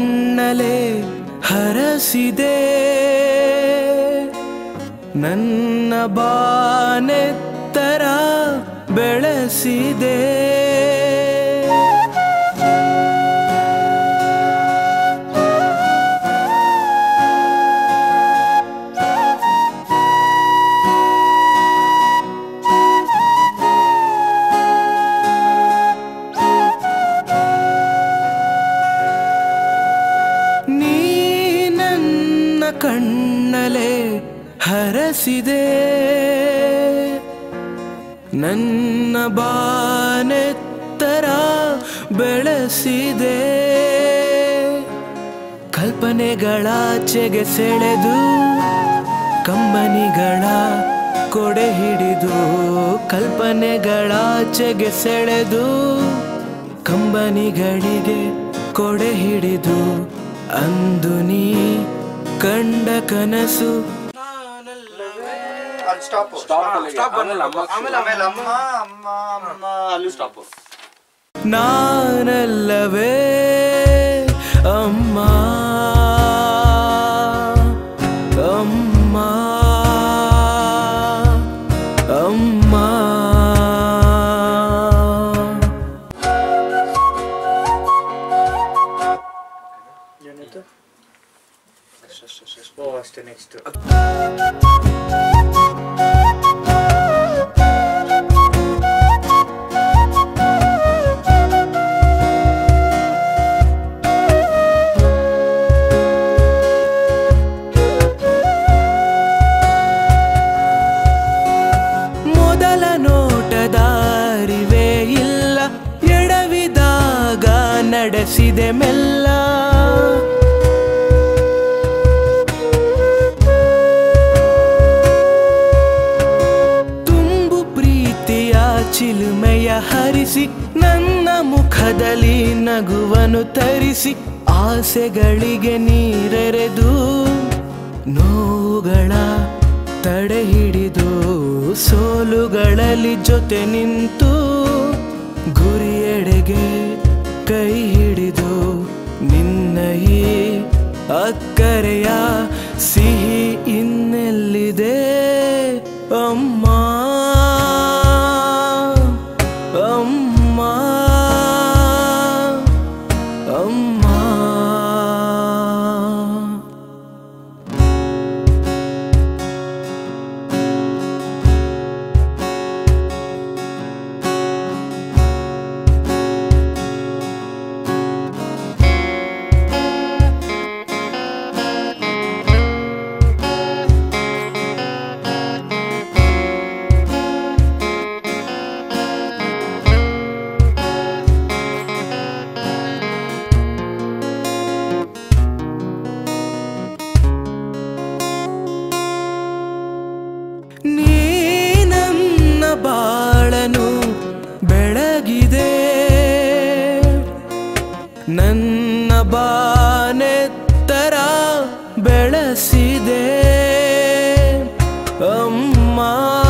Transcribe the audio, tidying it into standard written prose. ನನ್ನಲೇ ಹರಸಿದೆ ನನ್ನ ಬಾನೆತ್ತರ ಬೆಳೆಸಿದೆ ಕಣ್ಣಲೆ ಹರಸಿದೆ ನನ್ನ ಬಾನೆತ್ತರ ಬೆಳೆಸಿದೆ ಕಲ್ಪನೆಗಳಾಚೆಗೆ ಸೆಳೆದು ಕಂಬನಿಗಳ ಕೊಡೆ ಹಿಡಿದು ಕಲ್ಪನೆಗಳಾಚೆಗೆ ಸೆಳೆದು ಕಂಬನಿಗಳಿಗೆ ಕೊಡೆ ಹಿಡಿದು ಅಂದು ನೀ ಕಂಡ ಕನಸು ನಾನಲ್ಲವೇ ಅಮ್ಮ ಅಮ್ಮ ಅಮ್ಮ next to ಮೊದಲ ನೋಟದ ಅರಿವೇ ಇಲ್ಲ ಎಡವಿದಾಗ ನಡೆಸಿದೆ ಮೆಲ್ಲ ಚಿಲುಮೆಯ ಹರಿಸಿ ನನ್ನ ಮುಖದಲ್ಲಿ ನಗುವನ್ನು ತರಿಸಿ ಆಸೆಗಳಿಗೆ ನೀರೆರೆದು ನೋವುಗಳ ತಡೆ ಹಿಡಿದು ಸೋಲುಗಳಲ್ಲಿ ಜೊತೆ ನಿಂತು ಗುರಿಯೆಡೆಗೆ ಕೈ ಹಿಡಿದು ನಿನ್ನ ಈ ಅಕ್ಕರೆಯ ಸಿಹಿ ಇನ್ನೆಲ್ಲಿದೆ ಅಮ್ಮ ಬಾಳನು ಬೆಳಗಿದೆ ನನ್ನ ಬಾನೆತ್ತರ ಬೆಳೆಸಿದೆ ಅಮ್ಮ